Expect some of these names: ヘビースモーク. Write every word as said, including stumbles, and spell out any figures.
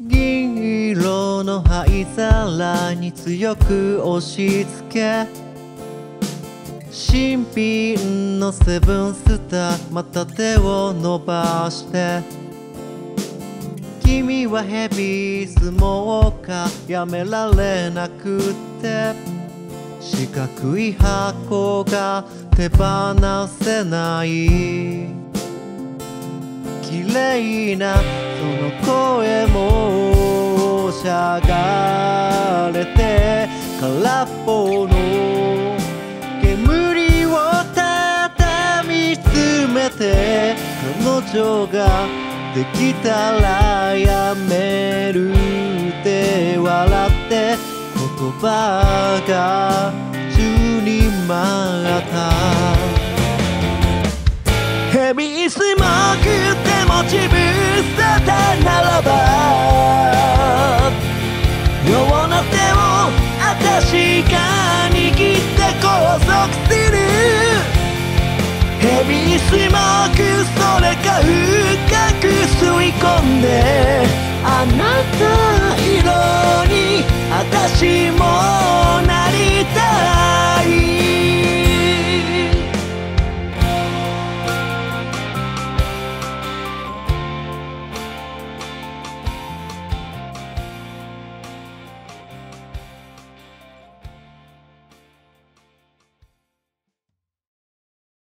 銀色の灰皿に強く押し付け、新品のセブンスター、また手を伸ばして、君はヘビー相撲家、やめられなくって、四角い箱が手放せない、綺麗なその声もしゃがれて、空っぽの煙を畳み詰めて、彼女ができたらやめるって笑って、言葉が宙に舞った。ヘビースモークでも自分沙汰ならば、世の手をあたしが握って拘束する。ヘビースモーク